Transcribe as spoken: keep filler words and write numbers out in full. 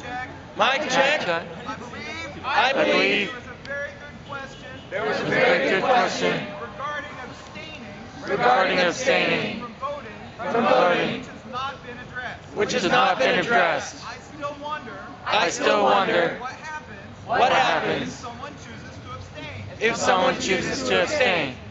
check. Mic check. check. I believe. I believe. I believe. There was a very good question. There was a very good question regarding abstaining. Regarding abstaining. From voting. From voting. Which has not been addressed. Which has not been addressed. I still wonder. I still wonder. What happens? What happens? If someone chooses to abstain. If someone chooses to abstain.